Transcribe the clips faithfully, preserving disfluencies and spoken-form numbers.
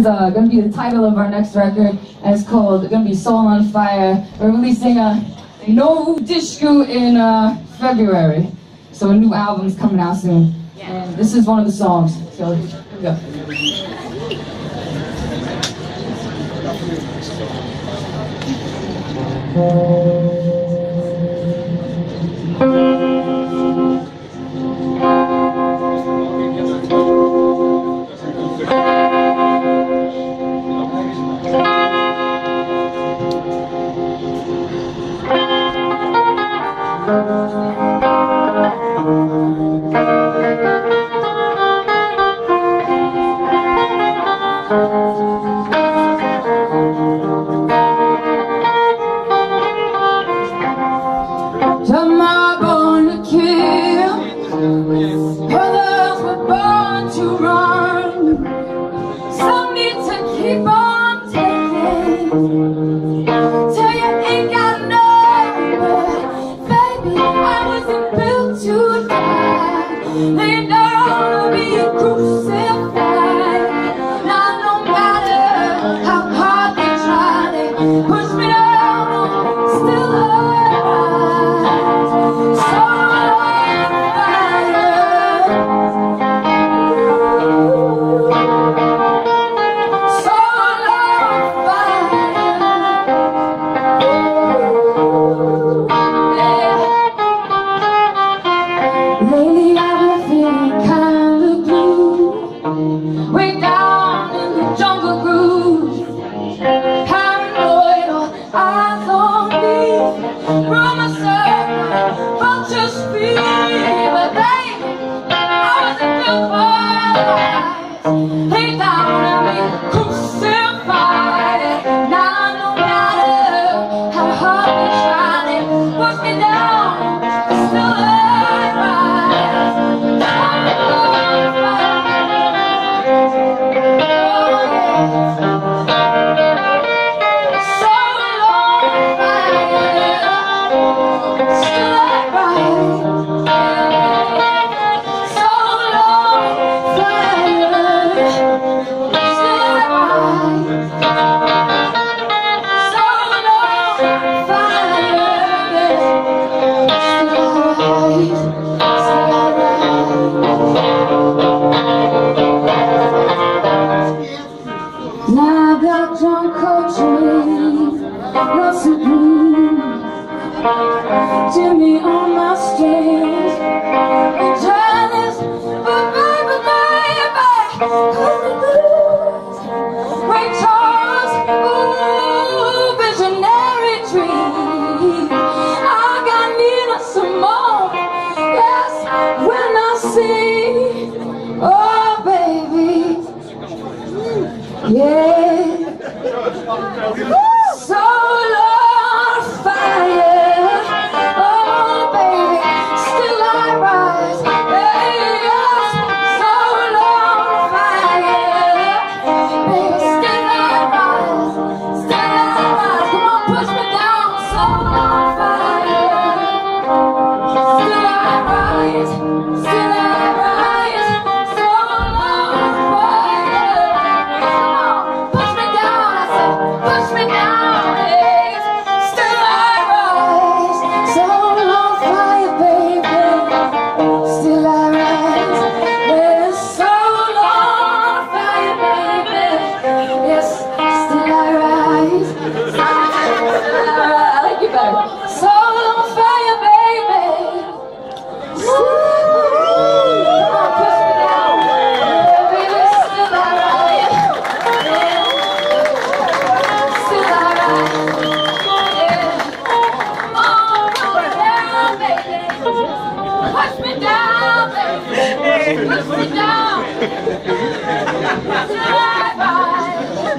Uh, gonna be the title of our next record, and it's called gonna be Soul on Fire. We're releasing a No Disco in uh, February, so a new album's coming out soon. Yeah. And this is one of the songs. So here we go. Oh.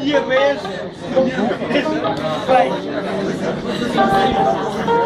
Yeah, man.